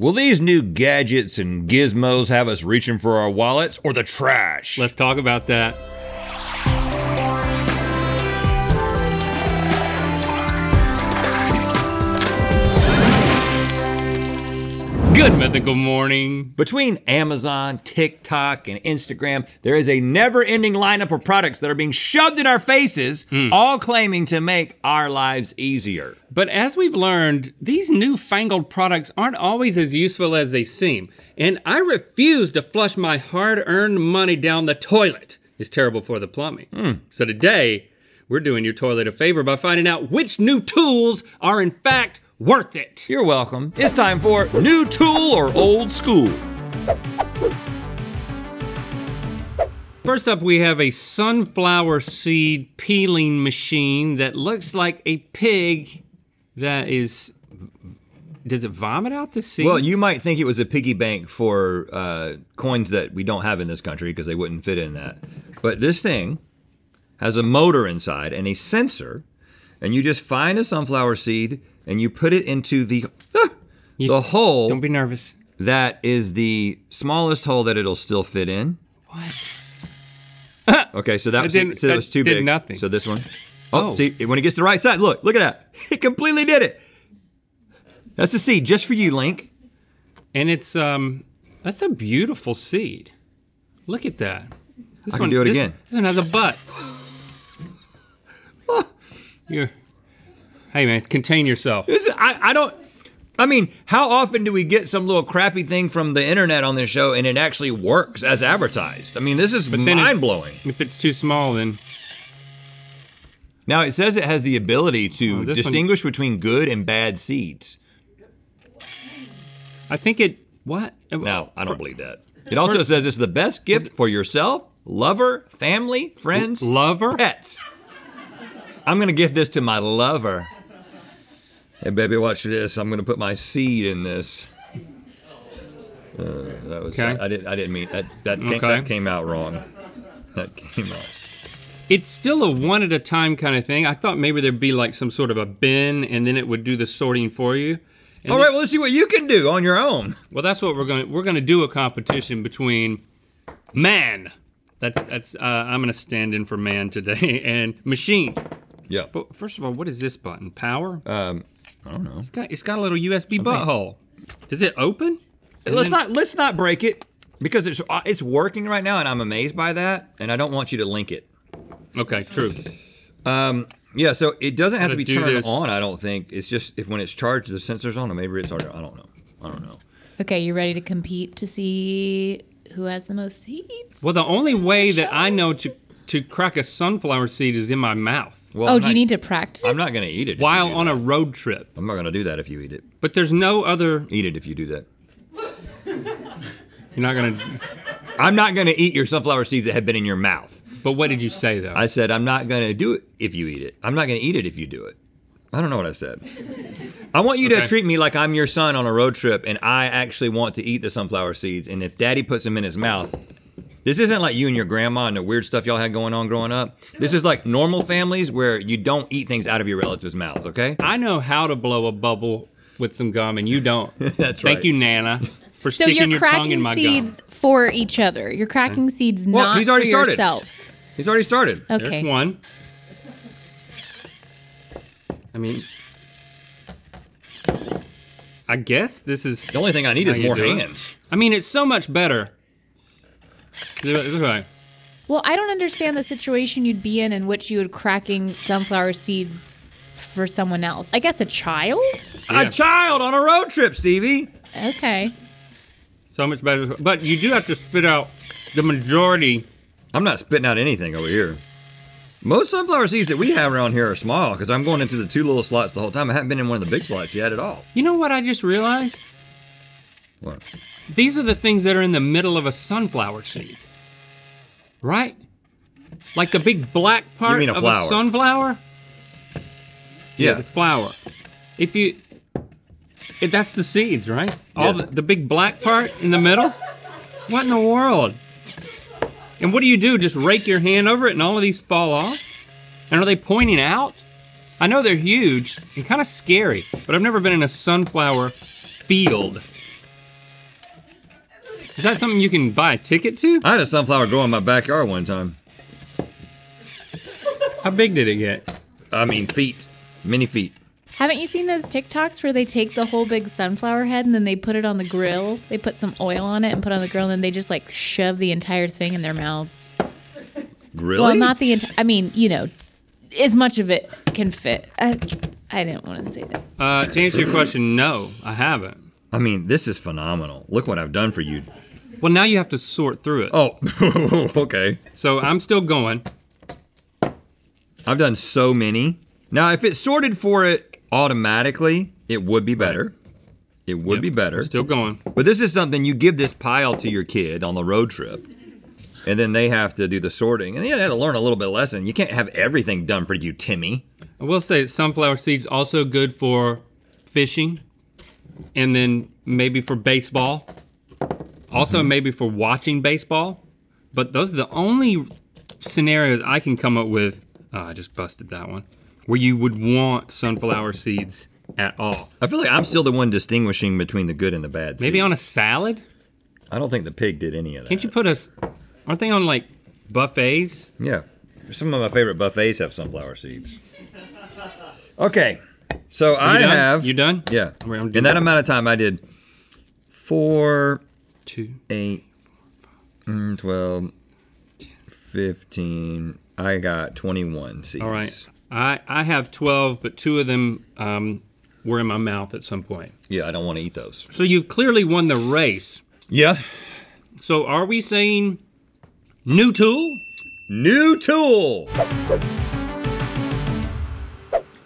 Will these new gadgets and gizmos have us reaching for our wallets or the trash? Let's talk about that. Good Mythical Morning. Between Amazon, TikTok, and Instagram, there is a never-ending lineup of products that are being shoved in our faces, all claiming to make our lives easier. But as we've learned, these newfangled products aren't always as useful as they seem, and I refuse to flush my hard-earned money down the toilet. It's terrible for the plumbing. So today, we're doing your toilet a favor by finding out which new tools are in fact worth it. You're welcome. It's time for New Tool or Old School. First up, we have a sunflower seed peeling machine that looks like a pig that is, does it vomit out the seeds? Well, you might think it was a piggy bank for coins that we don't have in this country because they wouldn't fit in that. But this thing has a motor inside and a sensor, and you just find a sunflower seed and you put it into the hole. Don't be nervous. That is the smallest hole that it'll still fit in. What? Okay, so that was, so that was too big. Did nothing. So this one. Oh, see, when it gets to the right side, look at that. It completely did it. That's a seed just for you, Link. And it's, that's a beautiful seed. Look at that. This I can do it again. This one has a butt. Hey man, contain yourself. This is, I mean, how often do we get some little crappy thing from the internet on this show and it actually works as advertised? I mean, this is mind-blowing. If it's too small, then. Now it says it has the ability to distinguish between good and bad seeds. I think it, what? No, I don't believe that. It also says it's the best gift for yourself, lover, family, friends, pets. I'm gonna give this to my lover. Hey baby, watch this. I'm gonna put my seed in this. That was, okay. I didn't mean, that came out wrong. That came out. It's still a one at a time kind of thing. I thought maybe there'd be like some sort of a bin and then it would do the sorting for you. And all right, well let's see what you can do on your own. Well that's what we're gonna do a competition between man. That's I'm gonna stand in for man today and machine. Yeah. But first of all, what is this button? Power? I don't know. It's got a little USB butthole. Does it open? Let's not break it because it's working right now and I'm amazed by that and I don't want you to link it. Okay, true. Yeah, so it doesn't have to be turned on, I don't think. It's just if when it's charged, the sensor's on, or maybe it's already, I don't know. Okay, you ready to compete to see who has the most seeds? Well, the only way that I know to crack a sunflower seed is in my mouth. Well, do you need to practice? I'm not gonna eat it. While on a road trip. I'm not gonna do that if you eat it. But there's no other. Eat it if you do that. You're not gonna. I'm not gonna eat your sunflower seeds that have been in your mouth. But what did you say though? I said, I'm not gonna do it if you eat it. I'm not gonna eat it if you do it. I don't know what I said. I want you to treat me like I'm your son on a road trip and I actually want to eat the sunflower seeds and if daddy puts them in his mouth, this isn't like you and your grandma and the weird stuff y'all had going on growing up. This is like normal families where you don't eat things out of your relatives' mouths, okay? I know how to blow a bubble with some gum and you don't. That's right. Thank you, Nana, for sticking your tongue in my gum. So you're cracking seeds for each other. You're cracking seeds not for yourself. He's already started. Okay. There's one. I mean, I guess this is. The only thing I need is more hands. I mean, it's so much better. Well, I don't understand the situation you'd be in which you would cracking sunflower seeds for someone else. I guess a child? Yeah. A child on a road trip, Stevie. Okay. So much better, but you do have to spit out the majority. I'm not spitting out anything over here. Most sunflower seeds that we have around here are small because I'm going into the two little slots the whole time. I haven't been in one of the big slots yet at all. You know what I just realized? What? These are the things that are in the middle of a sunflower seed, right? Like the big black part of a sunflower? Yeah. The flower. If that's the seeds, right? Yeah. All the big black part in the middle? What in the world? And what do you do? Just rake your hand over it and all of these fall off? And are they pointing out? I know they're huge and kind of scary, but I've never been in a sunflower field. Is that something you can buy a ticket to? I had a sunflower grow in my backyard one time. How big did it get? I mean feet, many feet. Haven't you seen those TikToks where they take the whole big sunflower head and then they put it on the grill? They put some oil on it and put it on the grill and then they just like shove the entire thing in their mouths. Really? Well, not the entire, I mean, you know, as much of it can fit. I didn't want to say that. To answer your question, no, I haven't. I mean, this is phenomenal. Look what I've done for you. Well, now you have to sort through it. Oh, okay. So I'm still going. I've done so many. Now, if it sorted for it automatically, it would be better. It would be better. Still going. But this is something you give this pile to your kid on the road trip, and then they have to do the sorting. And they have to learn a little bit of lesson. You can't have everything done for you, Timmy. I will say sunflower seeds also good for fishing. And then maybe for baseball. Also maybe for watching baseball. But those are the only scenarios I can come up with. Oh, I just busted that one. Where you would want sunflower seeds at all. I feel like I'm still the one distinguishing between the good and the bad seeds. Maybe on a salad? I don't think the pig did any of that. Can't you put us, aren't they on like buffets? Yeah, some of my favorite buffets have sunflower seeds. Okay. So I have. You done? Yeah. In that amount of time, I did 4, 2, 8, 12, 15. I got 21 seeds. All right. I have 12, but 2 of them were in my mouth at some point. Yeah, I don't want to eat those. So you've clearly won the race. Yeah. So are we saying new tool? New tool.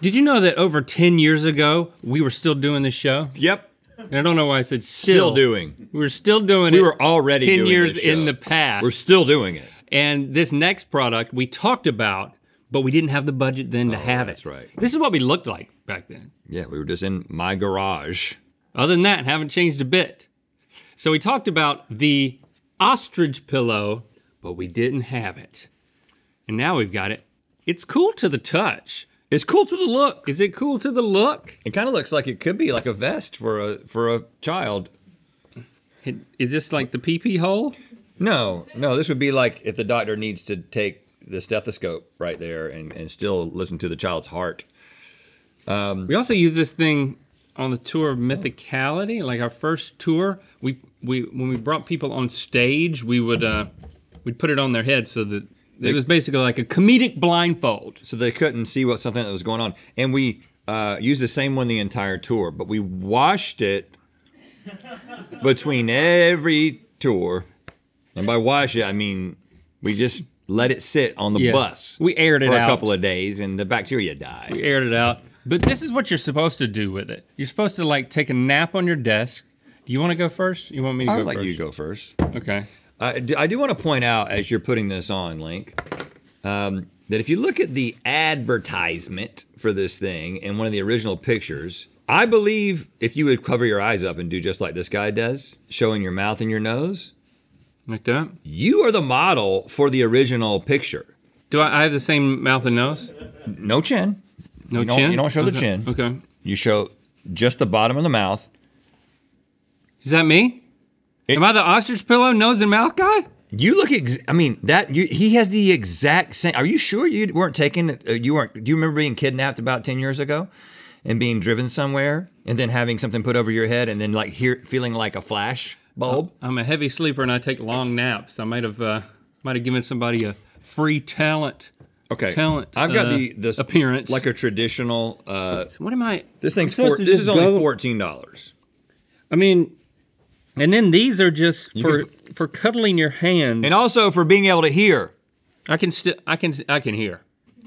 Did you know that over 10 years ago, we were still doing this show? Yep. And I don't know why I said still. Still doing. We were still doing it. We were already doing it. 10 years in the past. We're still doing it. And this next product we talked about, but we didn't have the budget then to have it. That's right. This is what we looked like back then. Yeah, we were just in my garage. Other than that, haven't changed a bit. So we talked about the ostrich pillow, but we didn't have it. And now we've got it. It's cool to the touch. It's cool to the look. Is it cool to the look? It kind of looks like it could be like a vest for a child. Is this like the pee-pee hole? No, no, this would be like if the doctor needs to take the stethoscope right there and still listen to the child's heart. We also use this thing on the tour of Mythicality, like our first tour. When we brought people on stage, we would we'd put it on their head so that it was basically like a comedic blindfold. So they couldn't see what something that was going on. And we used the same one the entire tour, but we washed it between every tour. And by wash it, I mean, we just let it sit on the bus. We aired it out. For a couple of days and the bacteria died. We aired it out. But this is what you're supposed to do with it. You're supposed to like take a nap on your desk. Do you wanna go first? You want me to go first? I'll let you go first. Okay. I do want to point out, as you're putting this on, Link, that if you look at the advertisement for this thing in one of the original pictures, I believe if you would cover your eyes up and do just like this guy does, showing your mouth and your nose. Like that? You are the model for the original picture. Do I have the same mouth and nose? No chin. No chin? You don't show the chin. Okay. You show just the bottom of the mouth. Is that me? Am I the ostrich pillow nose and mouth guy? You look, he has the exact same. Are you sure you weren't taken, do you remember being kidnapped about 10 years ago and being driven somewhere and then having something put over your head and then like feeling like a flash bulb? I'm a heavy sleeper and I take long naps. I might have given somebody a free talent. Okay. Talent. I've got the appearance. Like a traditional. What am I? This thing's this is only $14. I mean, and then these are just for cuddling your hands. And also for being able to hear. I can hear.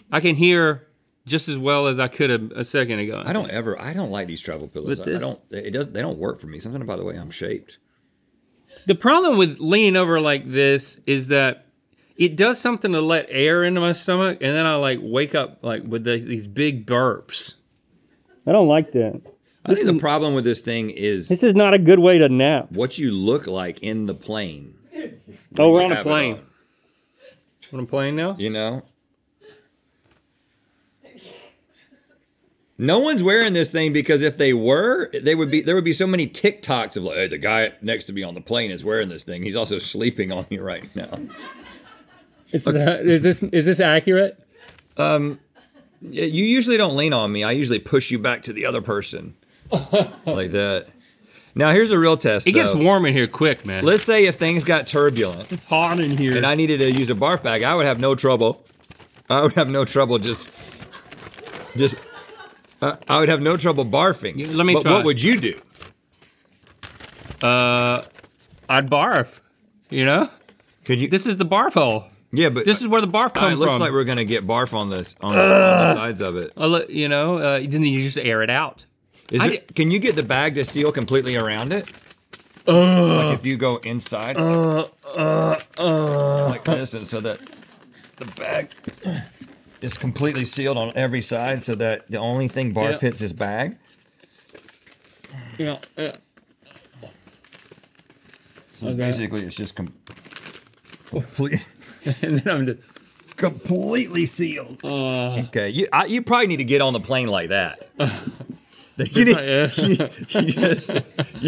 I can hear just as well as I could a second ago. I don't like these travel pillows. They don't work for me. Something about the way I'm shaped. The problem with leaning over like this is that it does something to let air into my stomach and then I like wake up like with these big burps. I don't like that. I think the problem with this thing is this is not a good way to nap. What you look like in the plane. Oh, we're on a plane. We're on a plane now? You know? No one's wearing this thing because if they were, they would be. There would be so many TikToks of like, hey, the guy next to me on the plane is wearing this thing. He's also sleeping on me right now. Is this accurate? You usually don't lean on me. I usually push you back to the other person, like that. Now here's a real test. It gets warm in here quick, man. Let's say if things got turbulent, it's hot in here, and I needed to use a barf bag, I would have no trouble. I would have no trouble just. I would have no trouble barfing. Let me try. What would you do? I'd barf. You know? Could you? This is the barf hole. Yeah, but this is where the barf comes from. It looks like we're gonna get barf on this on the sides of it. You know, then you just air it out. Can you get the bag to seal completely around it? Like if you go inside, like this, and so that the bag. It's completely sealed on every side so that the only thing barf hits is bag. Yeah. So basically it's just completely sealed. Okay, you probably need to get on the plane like that. You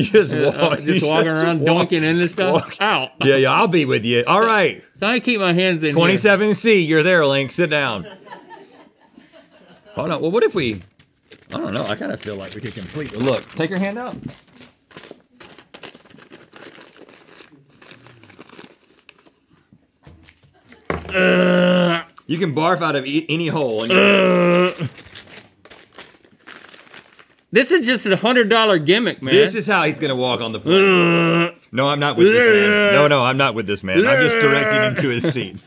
just walk around dunking in this stuff. Yeah, I'll be with you. All right. I keep my hands in 27C, you're there, Link. Sit down. Oh no, well what if we, I don't know, I kind of feel like we could completely, look, take your hand out. You can barf out of any hole. This is just a $100 gimmick, man. This is how he's gonna walk on the plane. No, I'm not with this man. No, I'm not with this man. I'm just directing him to his seat.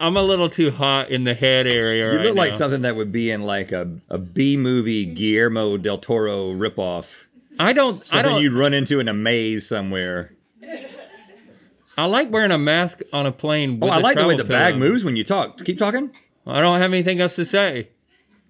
I'm a little too hot in the head area. You look like something that would be in like a B-movie Guillermo del Toro ripoff. Something you'd run into in a maze somewhere. I like wearing a mask on a plane. I like the way the bag moves when you talk. Keep talking. I don't have anything else to say.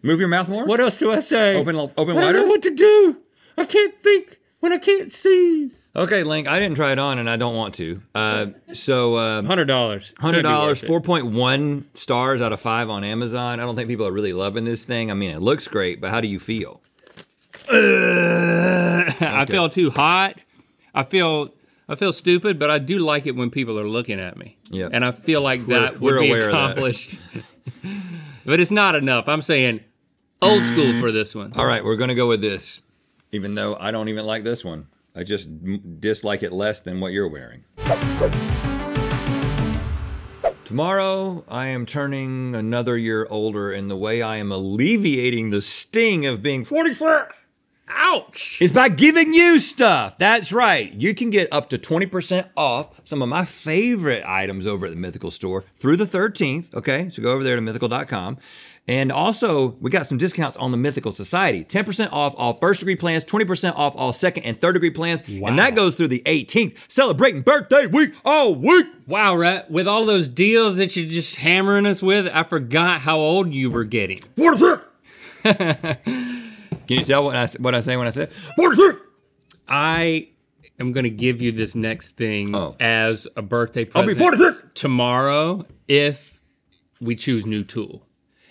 Move your mouth more? What else do I say? Open wider? I don't know what to do. I can't think when I can't see. Okay, Link, I didn't try it on and I don't want to. $100. $100, 4.1 stars out of 5 on Amazon. I don't think people are really loving this thing. I mean, it looks great, but how do you feel? Okay. I feel too hot. I feel stupid, but I do like it when people are looking at me. Yeah. And I feel like that would be accomplished. But it's not enough. I'm saying old school for this one. All right, we're gonna go with this, even though I don't even like this one. I just dislike it less than what you're wearing. Tomorrow, I am turning another year older in the way I am alleviating the sting of being 46. Ouch! It's by giving you stuff. That's right. You can get up to 20% off some of my favorite items over at the Mythical Store through the 13th, okay? So go over there to mythical.com. And also, we got some discounts on the Mythical Society. 10% off all first-degree plans, 20% off all second and third-degree plans, and that goes through the 18th, celebrating birthday week all week. Wow, Rhett, with all those deals that you're just hammering us with, I forgot how old you were getting. What is it? Can you tell what I say when I say it? I am gonna give you this next thing as a birthday present tomorrow if we choose new tool.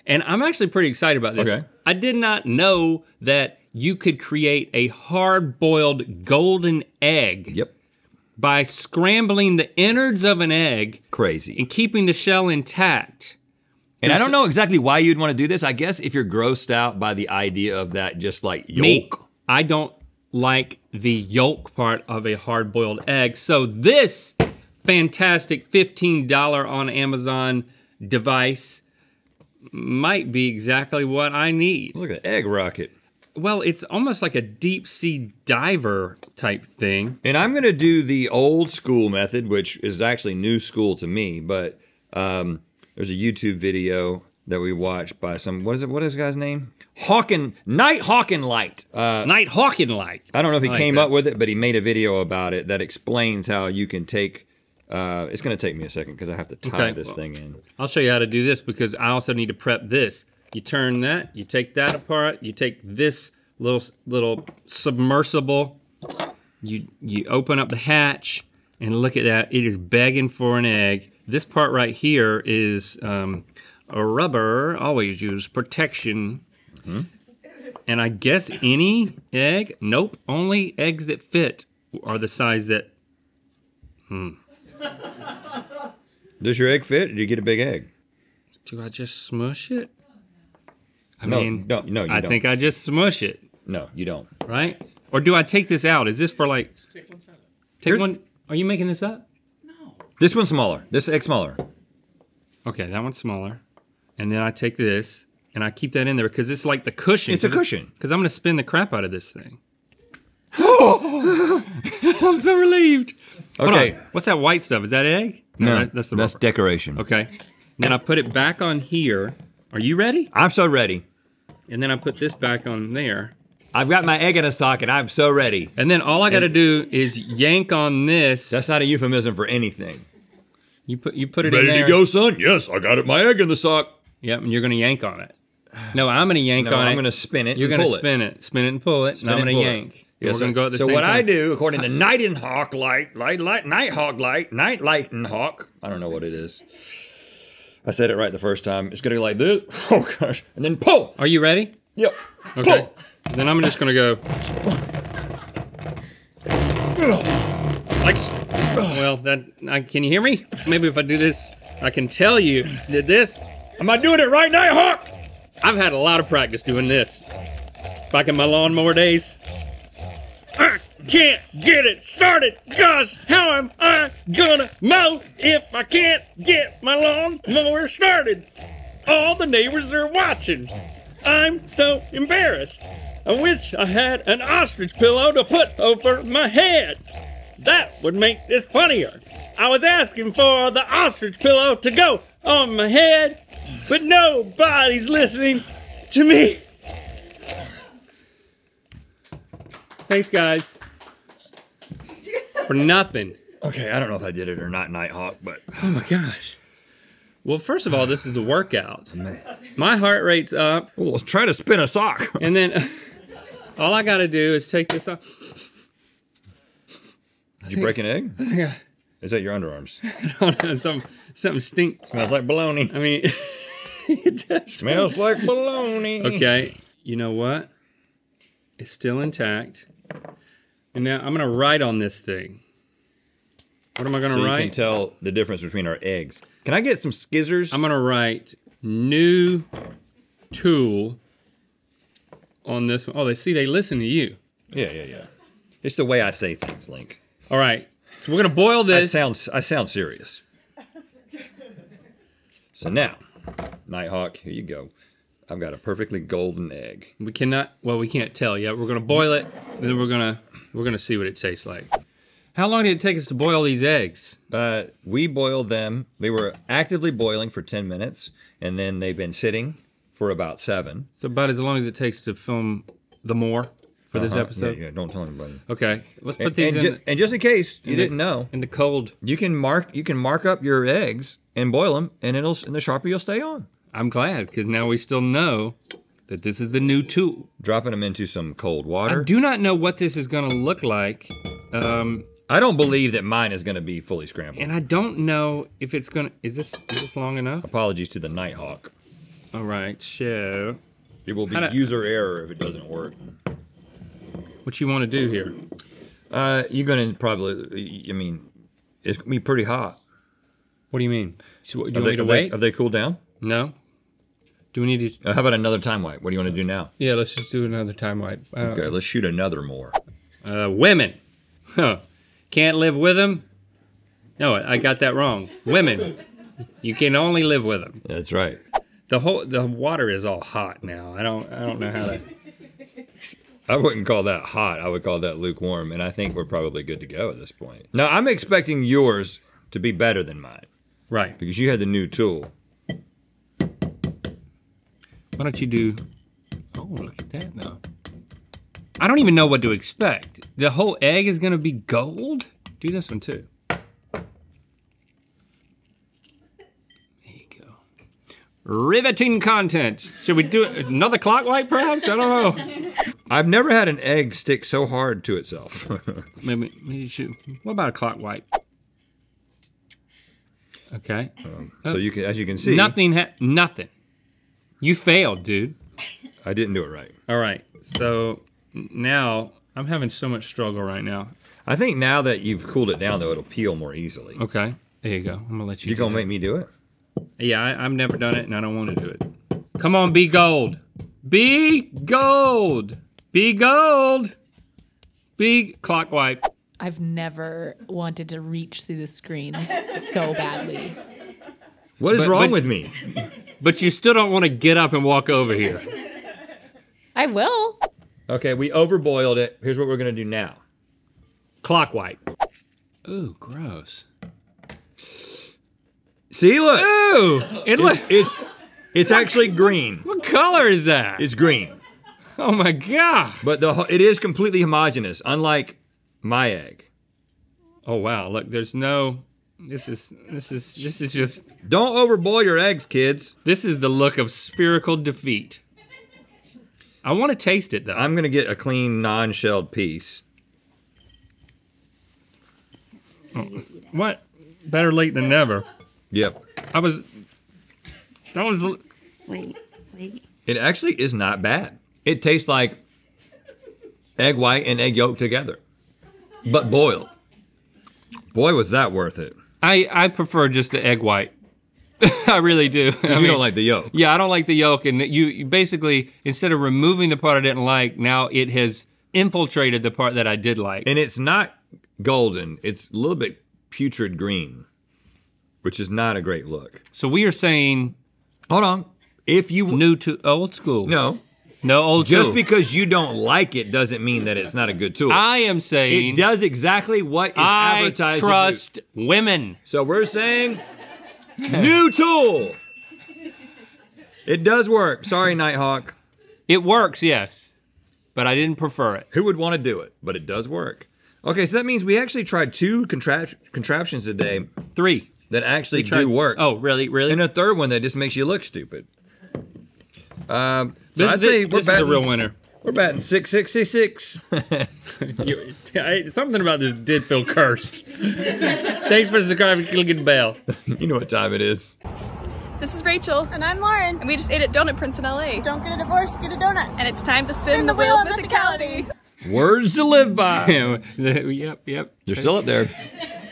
And I'm actually pretty excited about this. Okay. I did not know that you could create a hard-boiled golden egg by scrambling the innards of an egg. Crazy. And keeping the shell intact. And I don't know exactly why you'd want to do this. I guess if you're grossed out by the idea of that just like yolk. Me, I don't like the yolk part of a hard-boiled egg. So this fantastic $15 on Amazon device might be exactly what I need. Look at an egg rocket. Well, it's almost like a deep sea diver type thing. And I'm gonna do the old school method, which is actually new school to me, but there's a YouTube video that we watched by some, what is the guy's name? NightHawkInLight. NightHawkInLight. I don't know if he came up with it, but he made a video about it that explains how you can take, it's gonna take me a second because I have to tie this thing in. I'll show you how to do this because I also need to prep this. You turn that, you take that apart, you take this little submersible, you open up the hatch, and look at that, it is begging for an egg. This part right here is rubber, always use protection. Mm-hmm. And I guess any egg? Nope, only eggs that fit are the size that, Does your egg fit or do you get a big egg? Do I just smush it? I mean, no, you don't. I think I just smush it. No, you don't. Right? Or do I take this out? Is this for like... Just take one side. Take one... Are you making this up? No. This one's smaller. This egg's smaller. Okay, that one's smaller. And then I take this and I keep that in there because it's like the cushion. It's a cushion. Because I'm going to spin the crap out of this thing. I'm so relieved. Okay. What's that white stuff? Is that egg? No, that's the rubber. That's decoration. Okay. Then I put it back on here. Are you ready? I'm so ready. And then I put this back on there. I've got my egg in a socket. I'm so ready. And then all I got to do is yank on this. That's not a euphemism for anything. You put it in there. Ready to go, son? Yes, I got it. My egg in the sock. Yep, and you're going to yank on it. No, I'm going to yank on it. I'm going to spin it. You're going to spin it. Spin it and pull it. And I'm going to yank. Yes, we're going to go at the same time. So what I do, according to NightHawkInLight, I don't know what it is. I said it right the first time. It's gonna be like this. Oh gosh! And then pull. Are you ready? Yep. Okay. Pull. And then I'm just gonna go. Like. Well, that. Can you hear me? Maybe if I do this, I can tell you did this. Am I doing it right, Nighthawk? I've had a lot of practice doing this. Back in my lawnmower days. I can't get it started, gosh, how am I gonna mow if I can't get my lawn mower started? All the neighbors are watching. I'm so embarrassed. I wish I had an ostrich pillow to put over my head. That would make this funnier. I was asking for the ostrich pillow to go on my head, but nobody's listening to me. Thanks, guys, for nothing. Okay, I don't know if I did it or not, Nighthawk, but. Oh my gosh. Well, first of all, this is a workout. Man. My heart rate's up. Well, let's try to spin a sock. And then all I gotta do is take this off. Did you break an egg? Yeah. Is that your underarms? I don't know, something stinks. Smells like bologna. I mean, it does. Smells like bologna. Okay, you know what? It's still intact. And now I'm gonna write on this thing. What am I gonna write? You can tell the difference between our eggs. Can I get some scissors? I'm gonna write new tool on this one. Oh, they listen to you. Yeah. It's the way I say things, Link. All right, so we're gonna boil this. I sound serious. So now, Nighthawk, here you go. I've got a perfectly golden egg. We can't tell yet. We're gonna boil it, and then we're gonna see what it tastes like. How long did it take us to boil these eggs? We boiled them, they were actively boiling for 10 minutes, and then they've been sitting for about 7. So about as long as it takes to film the more for this episode? Yeah, don't tell anybody. Okay, let's put these in. And just in case you didn't know. In the cold. You can mark up your eggs and boil them, and the Sharpie will stay on. I'm glad, because now we still know that this is the new tool. Dropping them into some cold water. I do not know what this is gonna look like. I don't believe that mine is gonna be fully scrambled. And I don't know if it's gonna, is this long enough? Apologies to the Nighthawk. All right, so. It will be user error if it doesn't work. What you wanna do here? You're gonna probably, I mean, it's gonna be pretty hot. What do you mean? So, do you want me to wait? Have they cooled down? No? Do we need to... how about another time wipe? What do you want to do now? Yeah, let's just do another time wipe. Okay, let's shoot another more. Women. Huh. Can't live with them? No, I got that wrong. Women. You can only live with them. That's right. The water is all hot now. I don't know how to... I wouldn't call that hot. I would call that lukewarm, and I think we're probably good to go at this point. Now, I'm expecting yours to be better than mine. Right. Because you had the new tool. Why don't you do, oh, look at that now. I don't even know what to expect. The whole egg is gonna be gold? Do this one too. There you go. Riveting content. Should we do another clock wipe perhaps? I don't know. I've never had an egg stick so hard to itself. Maybe you should, what about a clock wipe? Okay. So you can, as you can see, nothing. You failed, dude. I didn't do it right. All right. So now I'm having so much struggle right now. I think now that you've cooled it down, though, it'll peel more easily. Okay. There you go. I'm gonna let you. You're gonna make me do it? Yeah, I've never done it, and I don't want to do it. Come on, be gold. Be gold. Be gold. Be clock wipe. I've never wanted to reach through the screen so badly. What is wrong with me? But you still don't want to get up and walk over here. I will. Okay, we overboiled it. Here's what we're gonna do now. Clock wipe. Ooh, gross. See, look. Ooh, it's actually green. What color is that? It's green. Oh my God. But it is completely homogeneous, unlike my egg. Oh wow, look, there's no, this is just. Don't overboil your eggs, kids. This is the look of spherical defeat. I wanna taste it though. I'm gonna get a clean, non-shelled piece. What? Better late than never. Yep. It actually is not bad. It tastes like egg white and egg yolk together, but boiled. Boy, was that worth it. I prefer just the egg white. I really do. I mean, don't like the yolk. Yeah, I don't like the yolk, and you basically, instead of removing the part I didn't like, now it has infiltrated the part that I did like. And it's not golden, it's a little bit putrid green, which is not a great look. So we are saying, hold on, if you- New to old school. No. No old school. Just because you don't like it doesn't mean that it's not a good tool. I am saying- It does exactly what is advertised. I trust women. So we're saying, new tool. It does work. Sorry, Nighthawk. It works, yes, but I didn't prefer it. Who would want to do it? But it does work. Okay, so that means we actually tried two contraptions today. Three. That actually do work. Oh, really, really? And a third one that just makes you look stupid. So I'd say this is the real winner. We're batting 666. Something about this did feel cursed. Thanks for subscribing, click the bell. You know what time it is. This is Rachel. And I'm Lauren. And we just ate at Donut Prince in LA. Don't get a divorce, get a donut. And it's time to spin the wheel of mythicality. Words to live by. Yep, yep. They're still up there.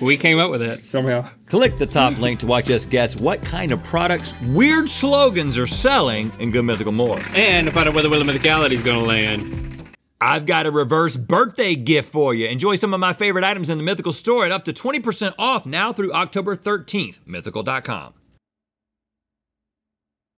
We came up with it somehow. Click the top link to watch us guess what kind of products weird slogans are selling in Good Mythical Morning. And to find out where the Wheel of Mythicality is gonna land. I've got a reverse birthday gift for you. Enjoy some of my favorite items in the Mythical Store at up to 20% off now through October 13th, mythical.com.